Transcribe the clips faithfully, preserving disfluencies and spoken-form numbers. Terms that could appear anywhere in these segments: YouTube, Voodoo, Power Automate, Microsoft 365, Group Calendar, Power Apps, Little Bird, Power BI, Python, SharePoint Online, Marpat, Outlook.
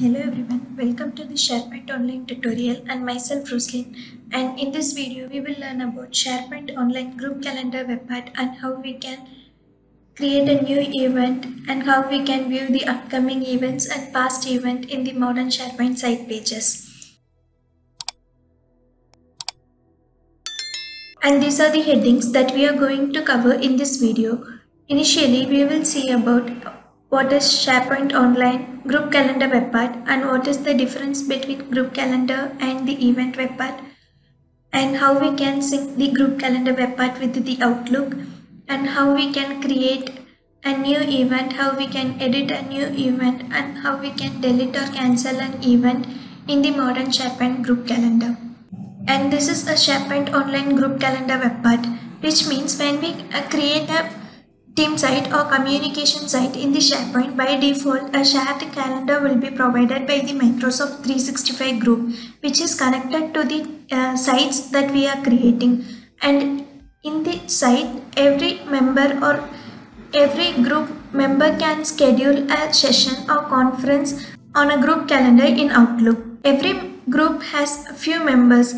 Hello everyone, welcome to the SharePoint Online tutorial and myself Roslyn, and in this video we will learn about SharePoint Online group calendar webpart and how we can create a new event and how we can view the upcoming events and past event in the modern SharePoint site pages. And these are the headings that we are going to cover in this video. Initially we will see about what is SharePoint Online group calendar webpart and what is the difference between group calendar and the event webpart, and how we can sync the group calendar webpart with the Outlook, and how we can create a new event, how we can edit a new event, and how we can delete or cancel an event in the modern SharePoint group calendar. And this is a SharePoint Online group calendar webpart, which means when we create a team site or communication site in the SharePoint, by default a shared calendar will be provided by the Microsoft three sixty-five group, which is connected to the uh, sites that we are creating. And in the site, every member or every group member can schedule a session or conference on a group calendar in Outlook. Every group has a few members.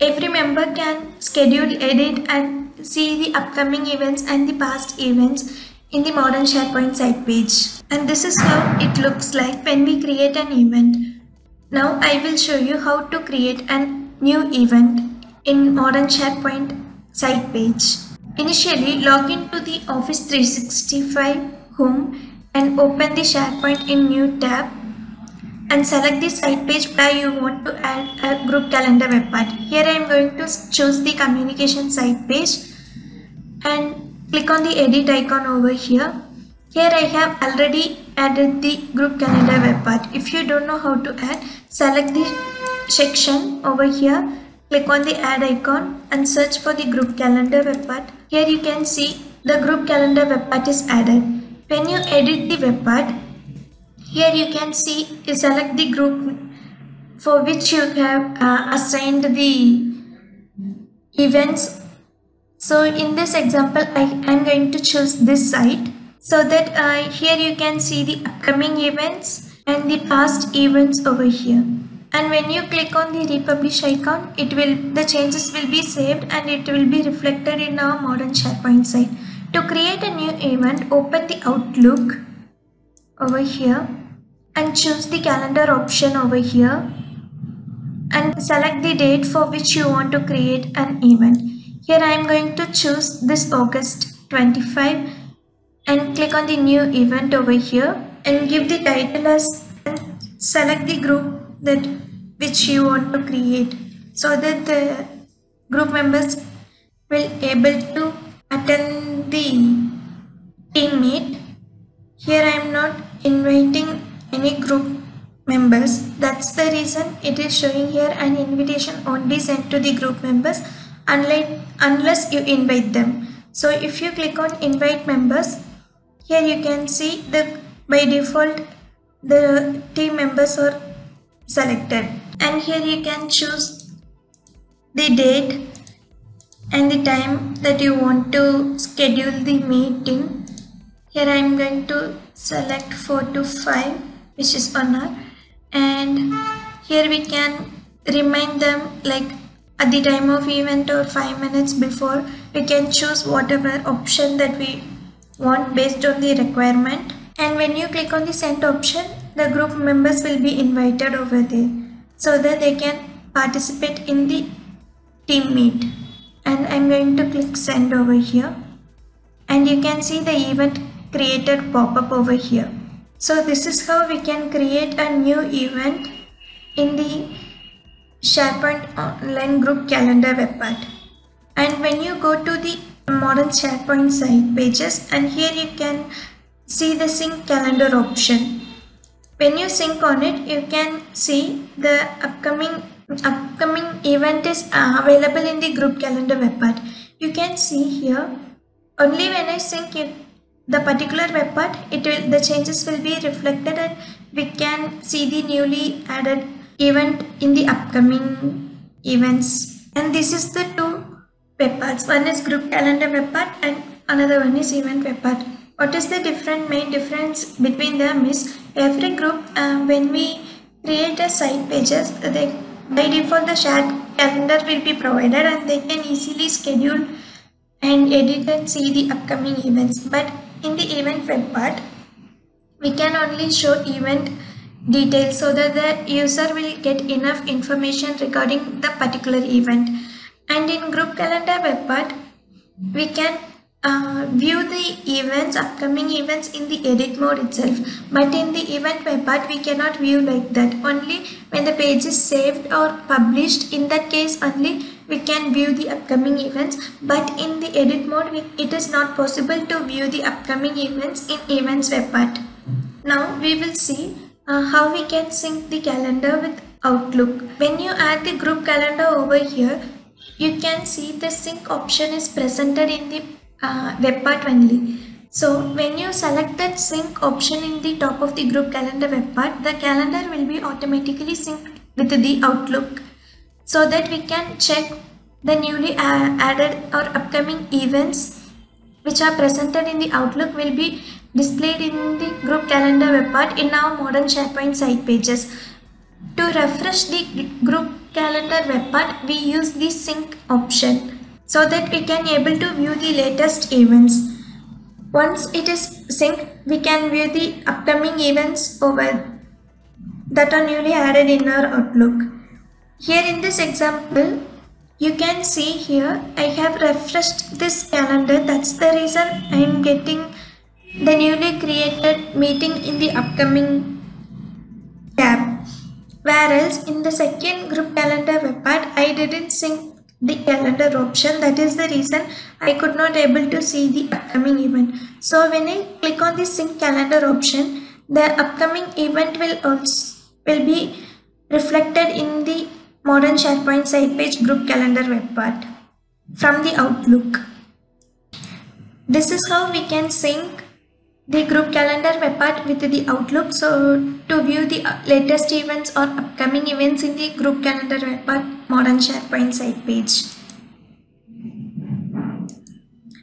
Every member can schedule, edit, and see the upcoming events and the past events in the modern SharePoint site page. And this is how it looks like when we create an event. Now I will show you how to create a new event in modern SharePoint site page. Initially, log into the Office three sixty-five home and open the SharePoint in new tab, and select the site page where you want to add a group calendar webpart. Here I am going to choose the communication site page and click on the edit icon over here. Here I have already added the group calendar webpart. If you don't know how to add, select the section over here, click on the add icon and search for the group calendar webpart. Here you can see the group calendar webpart is added. When you edit the webpart, here you can see you select the group for which you have uh, assigned the events. So in this example, I am going to choose this site, so that uh, here you can see the upcoming events and the past events over here. And when you click on the republish icon, it will the changes will be saved and it will be reflected in our modern SharePoint site. To create a new event, open the Outlook over here and choose the calendar option over here and select the date for which you want to create an event. Here I am going to choose this August twenty-fifth and click on the new event over here and give the title as, and select the group that which you want to create, so that the group members will able to attend the team meet. Here I am not inviting any group members, that's the reason it is showing here an invitation only sent to the group members unless, unless you invite them. So if you click on invite members, here you can see the by default the team members are selected, and here you can choose the date and the time that you want to schedule the meeting. Here I am going to select four to five, which is on hour, and here we can remind them like at the time of event or five minutes before. We can choose whatever option that we want based on the requirement, and when you click on the send option, the group members will be invited over there so that they can participate in the team meet. And I am going to click send over here, and you can see the event created pop-up over here. So this is how we can create a new event in the SharePoint Online group calendar webpart. And when you go to the modern SharePoint site pages, and here you can see the sync calendar option. When you sync on it, you can see the upcoming upcoming event is available in the group calendar webpart. You can see here only when I sync it the particular webpart, it will the changes will be reflected and we can see the newly added event in the upcoming events. And this is the two webparts. One is group calendar webpart and another one is event webpart. What is the different main difference between them is every group uh, when we create a site pages. They, by default, the shared calendar will be provided and they can easily schedule and edit and see the upcoming events. But in the event web part, we can only show event details so that the user will get enough information regarding the particular event. And in group calendar web part, we can uh, view the events, upcoming events in the edit mode itself. But in the event web part, we cannot view like that. Only when the page is saved or published, in that case only we can view the upcoming events. But in the edit mode, we, it is not possible to view the upcoming events in events web part. Now we will see uh, how we can sync the calendar with Outlook. When you add the group calendar over here, you can see the sync option is presented in the uh, web part only. So when you select that sync option in the top of the group calendar web part, the calendar will be automatically synced with the Outlook so that we can check the newly added or upcoming events which are presented in the Outlook will be displayed in the group calendar web part in our modern SharePoint site pages. To refresh the group calendar web part, we use the sync option so that we can able to view the latest events. Once it is synced, we can view the upcoming events over that are newly added in our Outlook. Here in this example, you can see here I have refreshed this calendar. That's the reason I am getting the newly created meeting in the upcoming tab. Whereas in the second group calendar web part, I didn't sync the calendar option. That is the reason I could not able to see the upcoming event. So when I click on the sync calendar option, the upcoming event will also will be reflected in the modern SharePoint site page group calendar web part from the Outlook. This is how we can sync the group calendar web part with the Outlook. So to view the latest events or upcoming events in the group calendar web part modern SharePoint site page.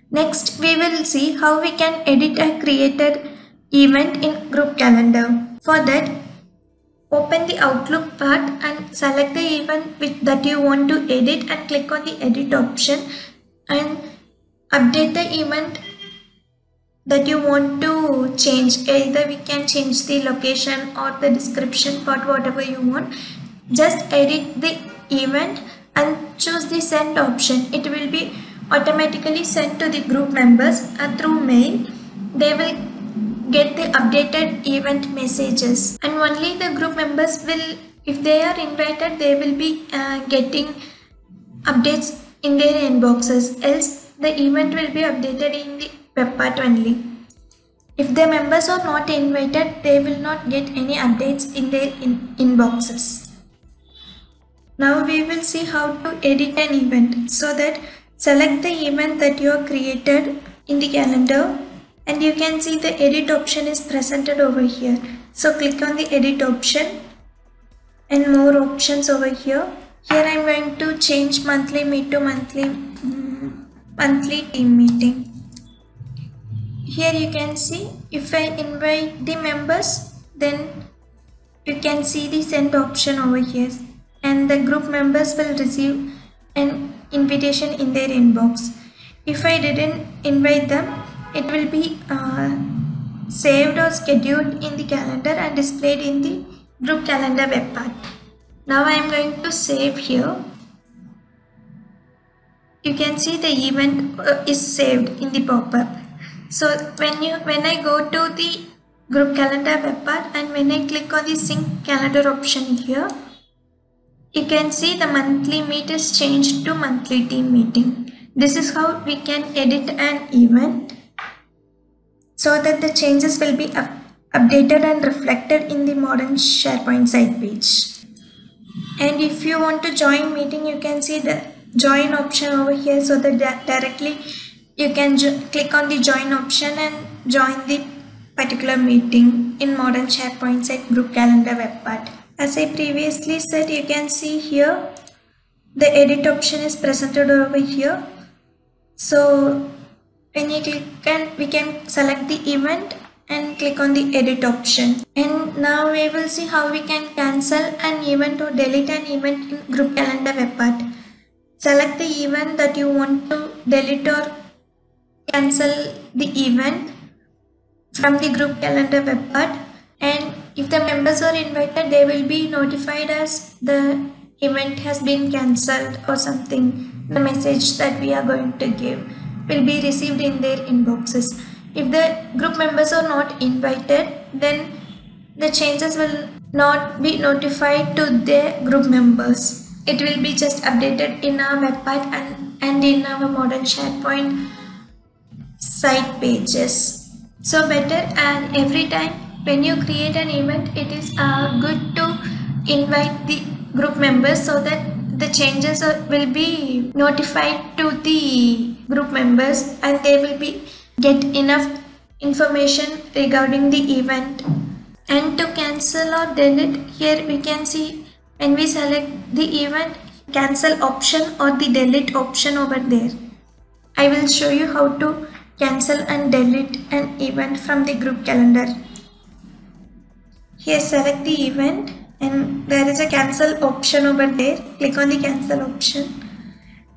Next we will see how we can edit a created event in group calendar. For that, open the Outlook part and select the event which that you want to edit and click on the edit option and update the event that you want to change. Either we can change the location or the description part, whatever you want. Just edit the event and choose the send option. It will be automatically sent to the group members and through mail. They will get the updated event messages, and only the group members will, if they are invited, they will be uh, getting updates in their inboxes. Else the event will be updated in the web part only. If the members are not invited, they will not get any updates in their in inboxes. Now we will see how to edit an event. So that select the event that you have created in the calendar, and you can see the edit option is presented over here. So click on the edit option and more options over here. Here I am going to change monthly meet to monthly, um, monthly team meeting. Here you can see if I invite the members, then you can see the send option over here, and the group members will receive an invitation in their inbox. If I didn't invite them, it will be uh, saved or scheduled in the calendar and displayed in the group calendar web part. Now I am going to save here. You can see the event uh, is saved in the pop-up. So when you when I go to the group calendar web part and when I click on the sync calendar option here, you can see the monthly meet is changed to monthly team meeting. This is how we can edit an event so that the changes will be up, updated and reflected in the modern SharePoint site page. And if you want to join meeting, you can see the join option over here so that directly you can click on the join option and join the particular meeting in modern SharePoint site group calendar web part. As I previously said, you can see here the edit option is presented over here. So when you click, and we can select the event and click on the edit option. And now we will see how we can cancel an event or delete an event in group calendar web part. Select the event that you want to delete or cancel the event from the group calendar web part, and if the members are invited, they will be notified as the event has been cancelled or something. The message that we are going to give will be received in their inboxes. If the group members are not invited, then the changes will not be notified to their group members. It will be just updated in our web part and, and in our modern SharePoint site pages. So better, and every time when you create an event, it is uh, good to invite the group members so that the changes will be notified to the group members and they will be get enough information regarding the event. And to cancel or delete, here we can see when we select the event, cancel option or the delete option over there. I will show you how to cancel and delete an event from the group calendar. Here select the event and there is a cancel option over there. Click on the cancel option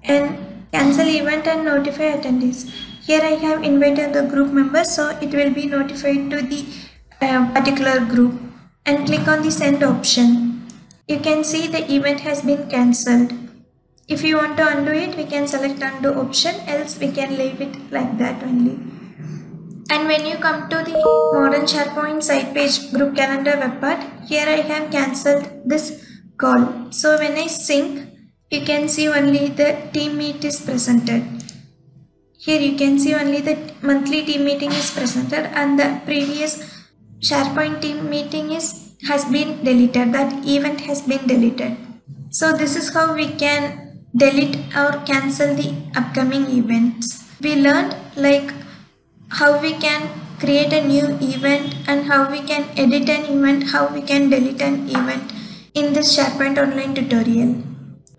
and cancel event and notify attendees. Here I have invited the group members, so it will be notified to the uh, particular group, and click on the send option. You can see the event has been cancelled. If you want to undo it, we can select undo option, else we can leave it like that only. And when you come to the modern SharePoint site page group calendar web part, here I have cancelled this call. So when I sync, you can see only the team meet is presented. Here you can see only the monthly team meeting is presented and the previous SharePoint team meeting is has been deleted. That event has been deleted. So this is how we can delete or cancel the upcoming events. We learned like how we can create a new event and how we can edit an event, how we can delete an event in this SharePoint Online tutorial.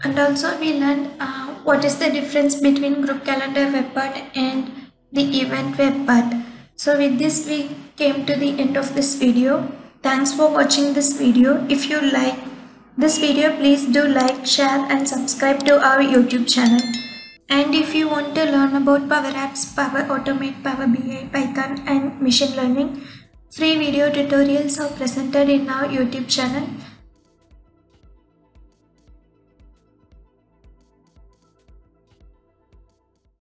And also we learned uh, what is the difference between group calendar web part and the event web part. So with this we came to the end of this video. Thanks for watching this video. If you like this video, please do like, share and subscribe to our YouTube channel. And if you want to learn about Power Apps, Power Automate, Power B I, Python and Machine Learning, free video tutorials are presented in our YouTube channel.